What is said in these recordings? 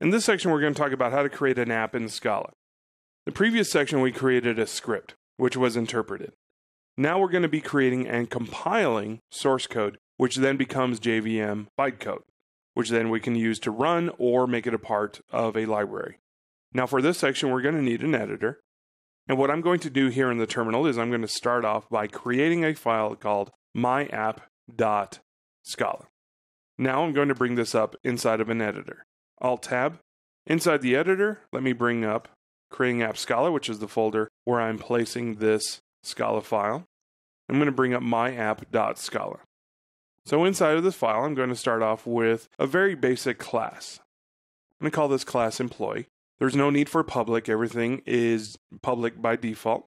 In this section, we're going to talk about how to create an app in Scala. The previous section, we created a script, which was interpreted. Now we're going to be creating and compiling source code, which then becomes JVM bytecode, which then we can use to run or make it a part of a library. Now for this section, we're going to need an editor. And what I'm going to do here in the terminal is I'm going to start off by creating a file called MyApp.scala. Now I'm going to bring this up inside of an editor. Alt-Tab. Inside the editor, let me bring up creating app Scala, which is the folder where I'm placing this Scala file. I'm going to bring up myapp.scala. So inside of this file, I'm going to start off with a very basic class. I'm going to call this class Employee. There's no need for public. Everything is public by default.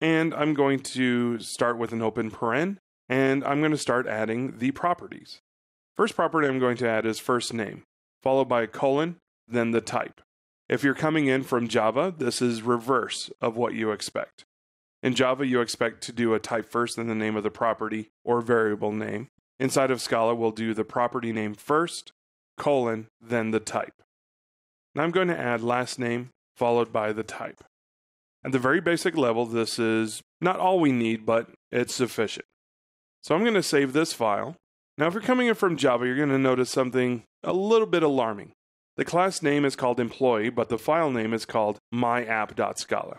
And I'm going to start with an open paren, and I'm going to start adding the properties. First property I'm going to add is first name, followed by a colon, then the type. If you're coming in from Java, this is reverse of what you expect. In Java, you expect to do a type first, then the name of the property or variable name. Inside of Scala, we'll do the property name first, colon, then the type. Now I'm going to add last name followed by the type. At the very basic level, this is not all we need, but it's sufficient. So I'm going to save this file. Now, if you're coming in from Java, you're going to notice something a little bit alarming. The class name is called Employee, but the file name is called myapp.scala.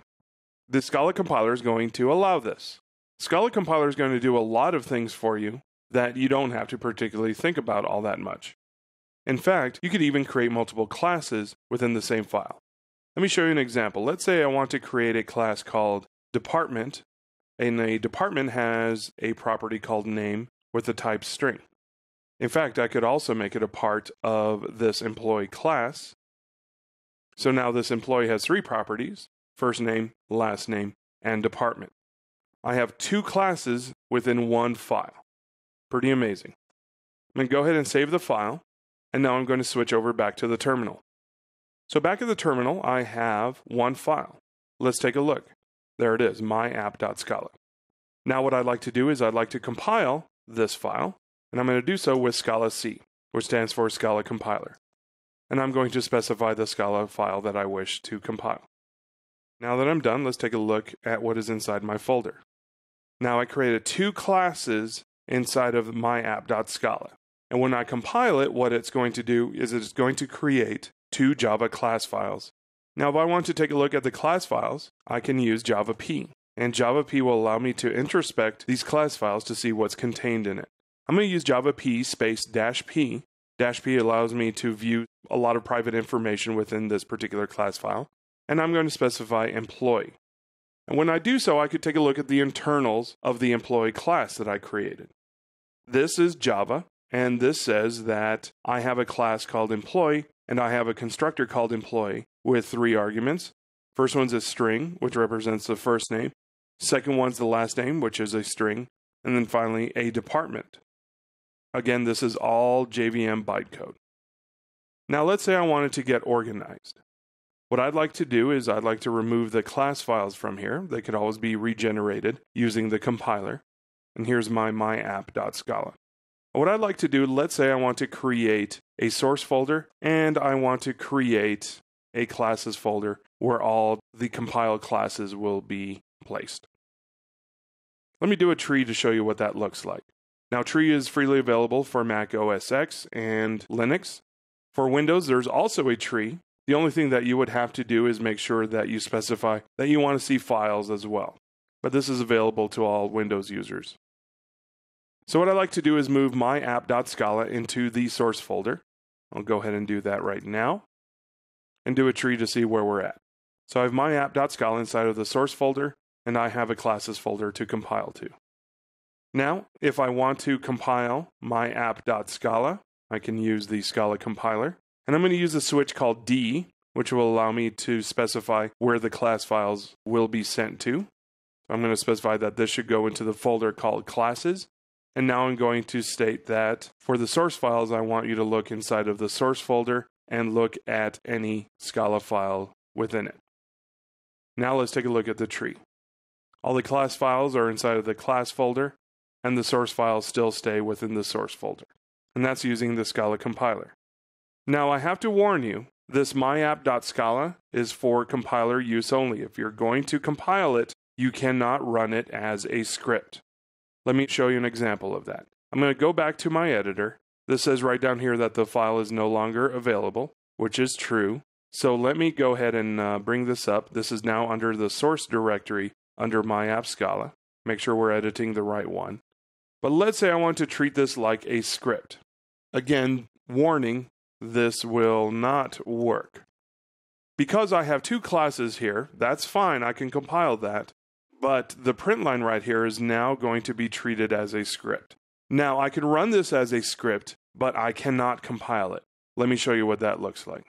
The Scala compiler is going to allow this. Scala compiler is going to do a lot of things for you that you don't have to particularly think about all that much. In fact, you could even create multiple classes within the same file. Let me show you an example. Let's say I want to create a class called Department, and a department has a property called Name with the type string. In fact, I could also make it a part of this Employee class. So now this Employee has three properties: first name, last name, and department. I have two classes within one file. Pretty amazing. I'm going to go ahead and save the file, and now I'm going to switch over back to the terminal. So back at the terminal, I have one file. Let's take a look. There it is, myapp.scala. Now what I'd like to do is I'd like to compile this file, and I'm going to do so with Scala C, which stands for Scala Compiler. And I'm going to specify the Scala file that I wish to compile. Now that I'm done, let's take a look at what is inside my folder. Now I created two classes inside of myapp.scala. And when I compile it, what it's going to do is it's going to create two Java class files. Now if I want to take a look at the class files, I can use javap. And javap will allow me to introspect these class files to see what's contained in it. I'm going to use javap space -p. -p allows me to view a lot of private information within this particular class file. And I'm going to specify Employee. And when I do so, I could take a look at the internals of the Employee class that I created. This is Java, and this says that I have a class called Employee, and I have a constructor called Employee with three arguments. First one's a string, which represents the first name. Second one's the last name, which is a string. And then finally, a department. Again, this is all JVM bytecode. Now let's say I wanted to get organized. What I'd like to do is I'd like to remove the class files from here. They could always be regenerated using the compiler. And here's my myapp.scala. What I'd like to do, let's say I want to create a source folder, and I want to create a classes folder where all the compiled classes will be placed. Let me do a tree to show you what that looks like. Now, tree is freely available for Mac OS X and Linux. For Windows, there's also a tree. The only thing that you would have to do is make sure that you specify that you want to see files as well. But this is available to all Windows users. So what I like to do is move myapp.scala into the source folder. I'll go ahead and do that right now and do a tree to see where we're at. So I have myapp.scala inside of the source folder, and I have a classes folder to compile to. Now, if I want to compile myapp.scala, I can use the Scala compiler. And I'm going to use a switch called D, which will allow me to specify where the class files will be sent to. I'm going to specify that this should go into the folder called classes. And now I'm going to state that for the source files, I want you to look inside of the source folder and look at any Scala file within it. Now let's take a look at the tree. All the class files are inside of the class folder, and the source files still stay within the source folder. And that's using the Scala compiler. Now I have to warn you This MyApp.scala is for compiler use only. If you're going to compile it, you cannot run it as a script. Let me show you an example of that. I'm going to go back to my editor. This says right down here that the file is no longer available, which is true. So let me go ahead and bring this up. This is now under the source directory under MyApp.scala. Make sure we're editing the right one. But let's say I want to treat this like a script. Again, warning, this will not work. Because I have two classes here, that's fine, I can compile that. But the print line right here is now going to be treated as a script. Now I can run this as a script, but I cannot compile it. Let me show you what that looks like.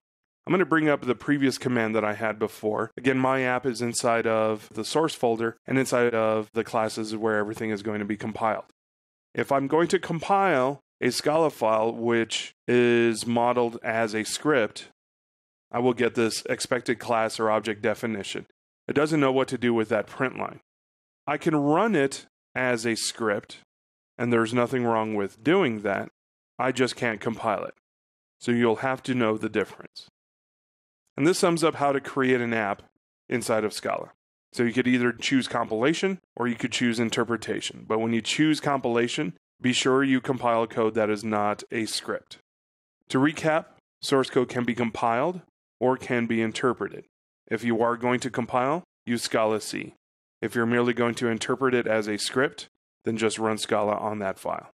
I'm going to bring up the previous command that I had before. Again, my app is inside of the source folder and inside of the classes where everything is going to be compiled. If I'm going to compile a Scala file, which is modeled as a script, I will get this expected class or object definition. It doesn't know what to do with that print line. I can run it as a script, and there's nothing wrong with doing that. I just can't compile it. So you'll have to know the difference. And this sums up how to create an app inside of Scala. So you could either choose compilation or you could choose interpretation. But when you choose compilation, be sure you compile code that is not a script. To recap, source code can be compiled or can be interpreted. If you are going to compile, use Scala C. If you're merely going to interpret it as a script, then just run Scala on that file.